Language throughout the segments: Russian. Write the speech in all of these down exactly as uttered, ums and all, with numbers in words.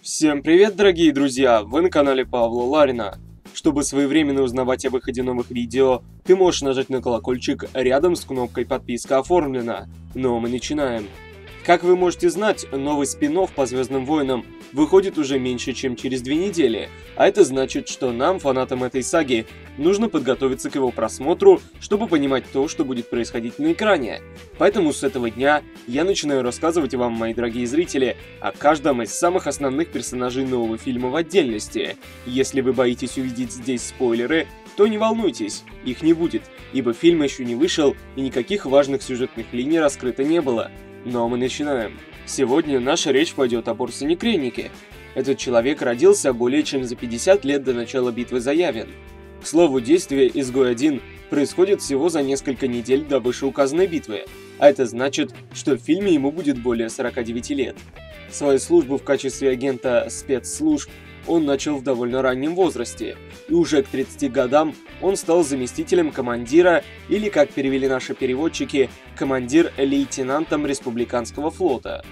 Всем привет, дорогие друзья! Вы на канале Павла Ларина. Чтобы своевременно узнавать о выходе новых видео, ты можешь нажать на колокольчик рядом с кнопкой «Подписка оформлена». Но мы начинаем. Как вы можете знать, новый спин-офф по Звездным войнам выходит уже меньше, чем через две недели, а это значит, что нам, фанатам этой саги, нужно подготовиться к его просмотру, чтобы понимать то, что будет происходить на экране. Поэтому с этого дня я начинаю рассказывать вам, мои дорогие зрители, о каждом из самых основных персонажей нового фильма в отдельности. Если вы боитесь увидеть здесь спойлеры, то не волнуйтесь, их не будет, ибо фильм еще не вышел и никаких важных сюжетных линий раскрыто не было. Но мы начинаем. Сегодня наша речь пойдет об Орсоне Креннике. Этот человек родился более чем за пятьдесят лет до начала битвы за Явин. К слову, действие «Изгой один» происходит всего за несколько недель до вышеуказанной битвы, а это значит, что в фильме ему будет более сорока девяти лет. Свою службу в качестве агента спецслужб он начал в довольно раннем возрасте, и уже к тридцати годам он стал заместителем командира, или, как перевели наши переводчики, командир-лейтенантом республиканского флота.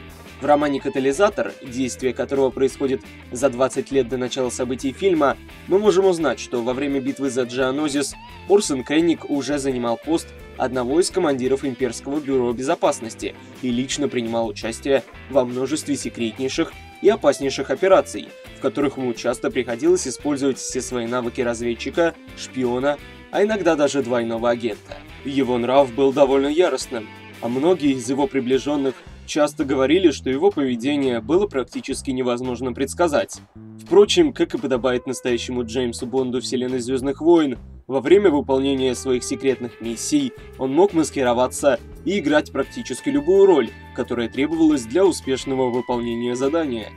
В романе «Катализатор», действие которого происходит за двадцать лет до начала событий фильма, мы можем узнать, что во время битвы за Джеонозис Орсон Кренник уже занимал пост одного из командиров Имперского бюро безопасности и лично принимал участие во множестве секретнейших и опаснейших операций, в которых ему часто приходилось использовать все свои навыки разведчика, шпиона, а иногда даже двойного агента. Его нрав был довольно яростным, а многие из его приближенных часто говорили, что его поведение было практически невозможно предсказать. Впрочем, как и подобает настоящему Джеймсу Бонду вселенной Звездных войн, во время выполнения своих секретных миссий он мог маскироваться и играть практически любую роль, которая требовалась для успешного выполнения задания.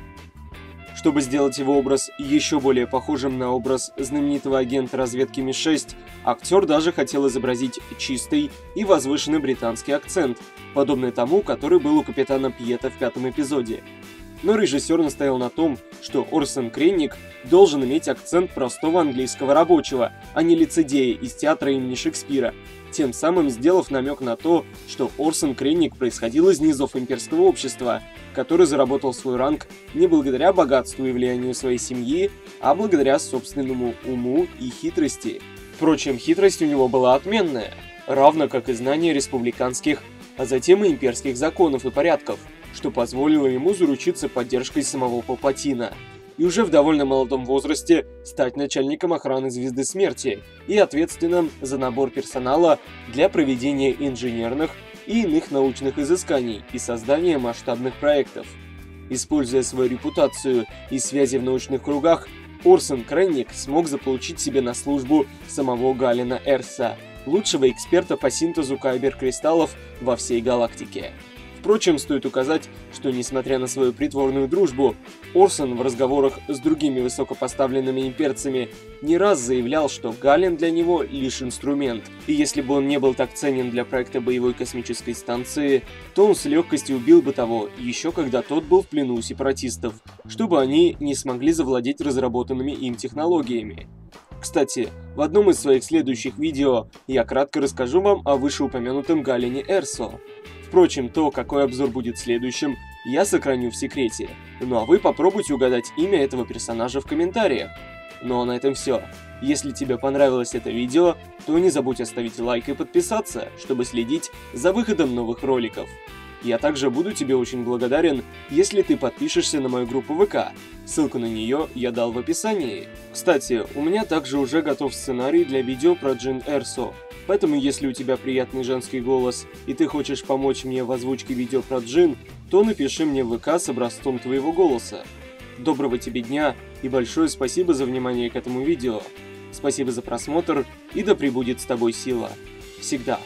Чтобы сделать его образ еще более похожим на образ знаменитого агента разведки Ми шесть, актер даже хотел изобразить чистый и возвышенный британский акцент, подобный тому, который был у капитана Пьета в пятом эпизоде. Но режиссер настоял на том, что Орсон Кренник должен иметь акцент простого английского рабочего, а не лицедея из театра имени Шекспира, тем самым сделав намек на то, что Орсон Кренник происходил из низов имперского общества, который заработал свой ранг не благодаря богатству и влиянию своей семьи, а благодаря собственному уму и хитрости. Впрочем, хитрость у него была отменная, равно как и знание республиканских, а затем и имперских законов и порядков, что позволило ему заручиться поддержкой самого Палпатина, и уже в довольно молодом возрасте стать начальником охраны Звезды Смерти и ответственным за набор персонала для проведения инженерных и иных научных изысканий и создания масштабных проектов. Используя свою репутацию и связи в научных кругах, Орсон Кренник смог заполучить себе на службу самого Галена Эрсо, лучшего эксперта по синтезу кайбер-кристаллов во всей галактике. Впрочем, стоит указать, что несмотря на свою притворную дружбу, Орсон в разговорах с другими высокопоставленными имперцами не раз заявлял, что Гален для него лишь инструмент, и если бы он не был так ценен для проекта Боевой космической станции, то он с легкостью убил бы того, еще когда тот был в плену у сепаратистов, чтобы они не смогли завладеть разработанными им технологиями. Кстати, в одном из своих следующих видео я кратко расскажу вам о вышеупомянутом Галене Эрсо. Впрочем, то, какой обзор будет следующим, я сохраню в секрете. Ну а вы попробуйте угадать имя этого персонажа в комментариях. Ну а на этом все. Если тебе понравилось это видео, то не забудь оставить лайк и подписаться, чтобы следить за выходом новых роликов. Я также буду тебе очень благодарен, если ты подпишешься на мою группу ВК. Ссылку на нее я дал в описании. Кстати, у меня также уже готов сценарий для видео про Джин Эрсо. Поэтому, если у тебя приятный женский голос и ты хочешь помочь мне в озвучке видео про Джин, то напиши мне в ВК с образцом твоего голоса. Доброго тебе дня и большое спасибо за внимание к этому видео. Спасибо за просмотр и да пребудет с тобой сила. Всегда.